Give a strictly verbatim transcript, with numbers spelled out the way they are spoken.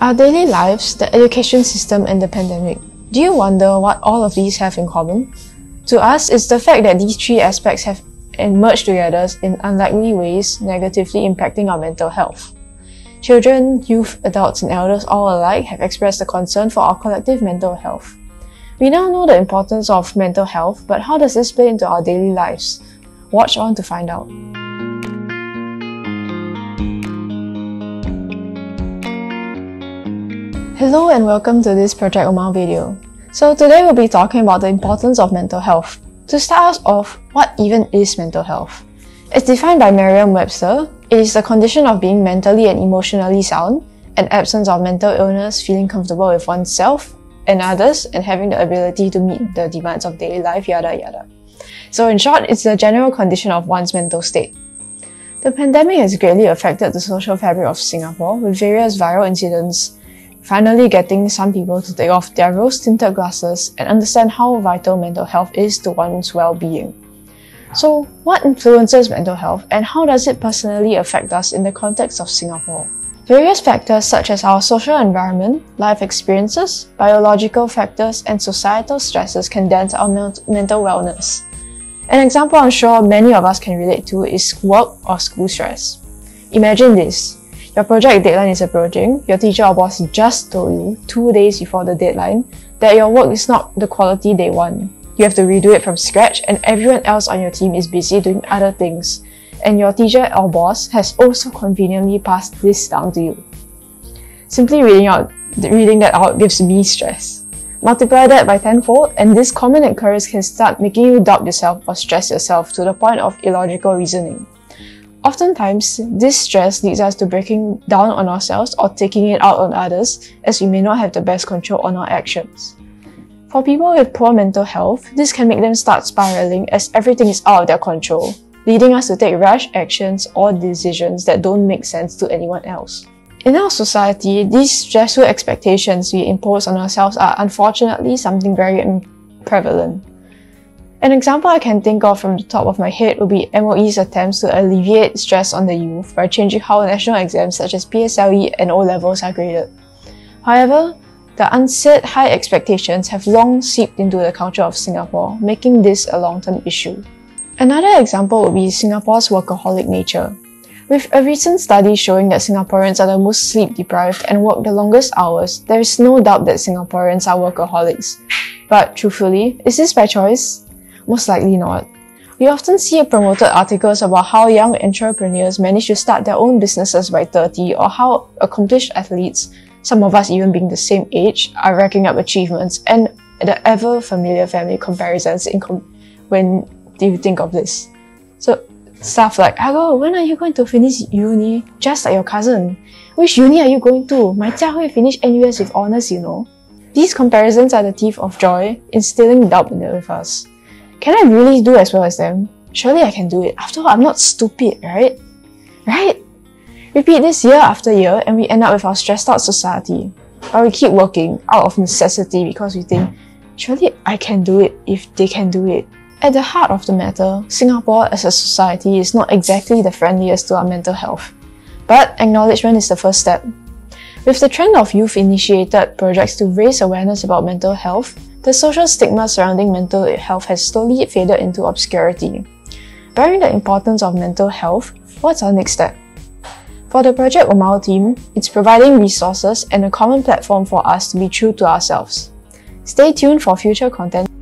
Our daily lives, the education system and the pandemic. Do you wonder what all of these have in common? To us, it's the fact that these three aspects have merged together in unlikely ways, negatively impacting our mental health. Children, youth, adults and elders all alike have expressed a concern for our collective mental health. We now know the importance of mental health, but how does this play into our daily lives? Watch on to find out. Hello and welcome to this Project O M O W video. So today we'll be talking about the importance of mental health. To start us off, what even is mental health? As defined by Merriam-Webster, it is the condition of being mentally and emotionally sound, an absence of mental illness, feeling comfortable with oneself and others, and having the ability to meet the demands of daily life, yada yada. So in short, it's the general condition of one's mental state. The pandemic has greatly affected the social fabric of Singapore, with various viral incidents finally getting some people to take off their rose-tinted glasses and understand how vital mental health is to one's well-being. So, what influences mental health and how does it personally affect us in the context of Singapore? Various factors such as our social environment, life experiences, biological factors, and societal stresses can dent our mental wellness. An example I'm sure many of us can relate to is work or school stress. Imagine this. Your project deadline is approaching, your teacher or boss just told you, two days before the deadline, that your work is not the quality they want. You have to redo it from scratch and everyone else on your team is busy doing other things, and your teacher or boss has also conveniently passed this down to you. Simply reading, out, reading that out gives me stress. Multiply that by tenfold and this common occurrence can start making you doubt yourself or stress yourself to the point of illogical reasoning. Oftentimes, this stress leads us to breaking down on ourselves or taking it out on others, as we may not have the best control on our actions. For people with poor mental health, this can make them start spiraling as everything is out of their control, leading us to take rash actions or decisions that don't make sense to anyone else. In our society, these stressful expectations we impose on ourselves are unfortunately something very prevalent. An example I can think of from the top of my head would be M O E's attempts to alleviate stress on the youth by changing how national exams such as P S L E and O levels are graded. However, the unsaid high expectations have long seeped into the culture of Singapore, making this a long-term issue. Another example would be Singapore's workaholic nature. With a recent study showing that Singaporeans are the most sleep-deprived and work the longest hours, there is no doubt that Singaporeans are workaholics. But truthfully, is this by choice? Most likely not. We often see promoted articles about how young entrepreneurs manage to start their own businesses by thirty, or how accomplished athletes, some of us even being the same age, are racking up achievements, and the ever-familiar family comparisons in com when you think of this. So stuff like, "Hello, when are you going to finish uni? Just like your cousin. Which uni are you going to? My Jia Hui finished N U S with honours, you know." These comparisons are the thief of joy, instilling doubt in it with us. Can I really do as well as them? Surely I can do it. After all, I'm not stupid, right? Right? Repeat this year after year and we end up with our stressed out society. Or we keep working out of necessity because we think, surely I can do it if they can do it. At the heart of the matter, Singapore as a society is not exactly the friendliest to our mental health. But acknowledgement is the first step. With the trend of youth-initiated projects to raise awareness about mental health, the social stigma surrounding mental health has slowly faded into obscurity. Bearing the importance of mental health, what's our next step? For the Project O M O W team, it's providing resources and a common platform for us to be true to ourselves. Stay tuned for future content.